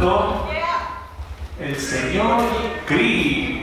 mundo, el Señor Cristo.